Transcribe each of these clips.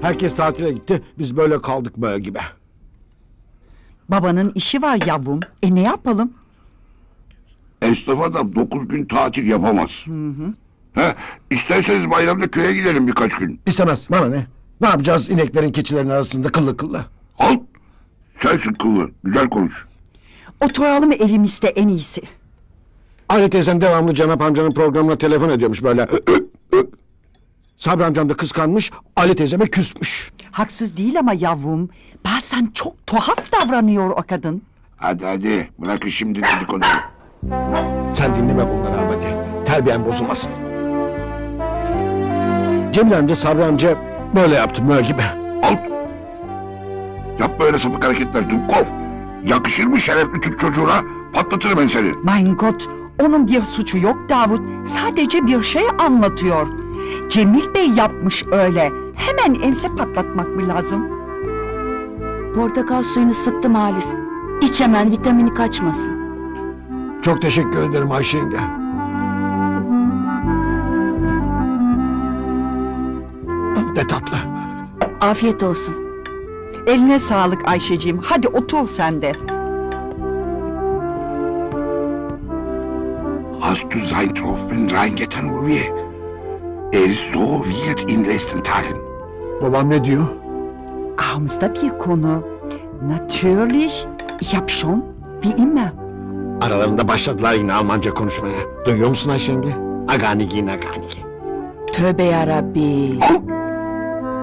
Herkes tatile gitti, biz böyle kaldık böyle gibi. Babanın işi var yavrum, ne yapalım? Esnaf adam 9 gün tatil yapamaz. İsterseniz bayramda köye gidelim birkaç gün. İstemez, bana ne? Ne yapacağız ineklerin keçilerin arasında kıllı kıllı? Al, sensin kıllı, güzel konuş. Oturalım evimizde en iyisi. Ali teyzem devamlı Cenap amcanın programına telefon ediyormuş böyle. Sabri amcam da kıskanmış, Ali teyzeme küsmüş. Haksız değil ama yavrum, bazen çok tuhaf davranıyor o kadın. Hadi hadi, bırakın şimdi dedikoduyu. Sen dinleme bunları abadi, terbiyen bozulmasın. Cemil amca, Sabri amca böyle yaptı, böyle gibi. Al! Yapma öyle sapık hareketler, Dumkov! Yakışır mı şerefli Türk çocuğuna? Patlatırım ben seni. Mein Gott, onun bir suçu yok Davut, sadece bir şey anlatıyor. Cemil Bey yapmış öyle, hemen ense patlatmak mı lazım? Portakal suyunu sıktım Halis, İç hemen vitamini kaçmasın. Çok teşekkür ederim Ayşe yenge. Ne tatlı. Afiyet olsun. Eline sağlık Ayşeciğim, hadi otur sen de. Hast du sein Tropfen reingetan Ulviye? Er ist so wild in letzten Tagen. Babam ne diyor? Aramızda bir konu. Natürlich, ich hab schon, wie immer. Aralarında başladılar yine Almanca konuşmaya. Duyuyor musun Ayşe yenge? Aganigi, naganigi. Tövbe yarabbi. Al!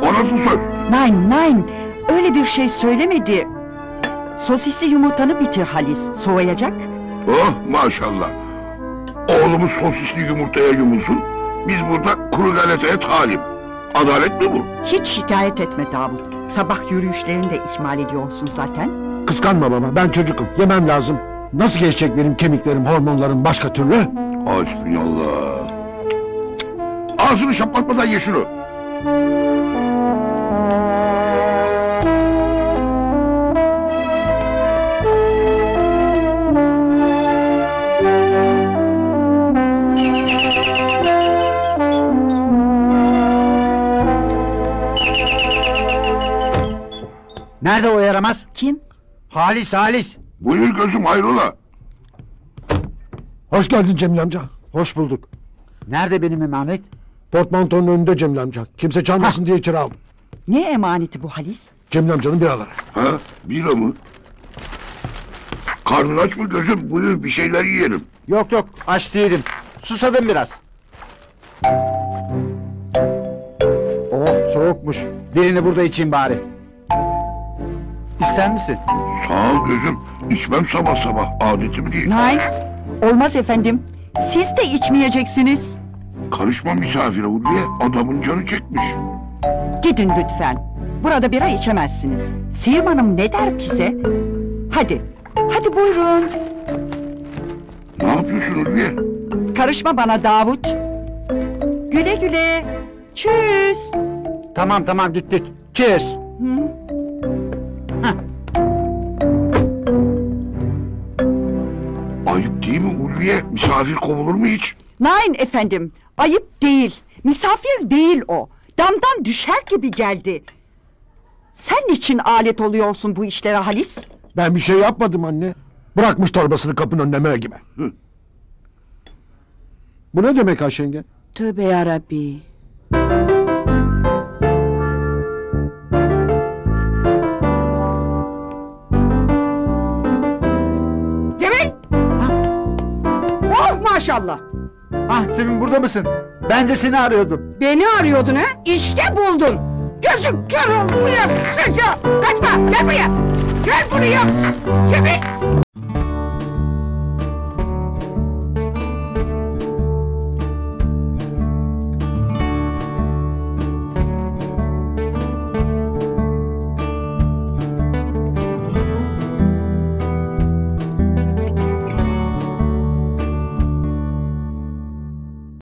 O nasıl söz? Nein, nein, öyle bir şey söylemedi. Sosisli yumurtanı bitir Halis, soğuyacak. Oh, maşallah. Oğlumuz sosisli yumurtaya yumulsun, biz burada kuru galeteye talim. Adalet mi bu? Hiç şikayet etme Davut, sabah yürüyüşlerini de ihmal ediyorsun zaten. Kıskanma baba, ben çocukum, yemem lazım. Nasıl geçecek benim kemiklerim, hormonlarım başka türlü? Hasbinallah! Ağzını şaplatmadan ye şunu! Nerede o yaramaz? Kim? Halis, Halis! Buyur gözüm, hayrola? Hoş geldin Cemil amca. Hoş bulduk. Nerede benim emanet? Portmantonun önünde Cemil amca. Kimse çalmasın diye içeri aldım. Ne emaneti bu Halis? Cemil amcanın biraları. Ha, bira mı? Karnın aç mı gözüm? Buyur bir şeyler yiyelim. Yok yok, aç değilim. Susadım biraz. Oh, soğukmuş. Birini burada içeyim bari. İster misin? Sağ ol gözüm, içmem sabah sabah, adetim değil. Hayır, olmaz efendim, siz de içmeyeceksiniz. Karışma misafire Ulviye, adamın canı çekmiş. Gidin lütfen, burada bira içemezsiniz. Sevim Hanım ne der bize? Hadi, hadi buyurun. Ne yapıyorsun Ulviye? Karışma bana Davut. Güle güle, çüss. Tamam tamam, gittik, çüss. Ayıp değil mi Ulviye? Misafir kovulur mu hiç? Nein efendim, ayıp değil. Misafir değil o. Damdan düşer gibi geldi. Sen niçin alet oluyorsun bu işlere Halis? Ben bir şey yapmadım anne. Bırakmış torbasını kapının önüne mö gibi. Bu ne demek Ayşe yenge? Tövbe yarabbi. Maşallah! Ah Sevim, burada mısın? Ben de seni arıyordum. Beni arıyordun ha? İşte buldun! Gözün kör oldu! Kaçma! Gel buraya! Gel buraya! Sevim!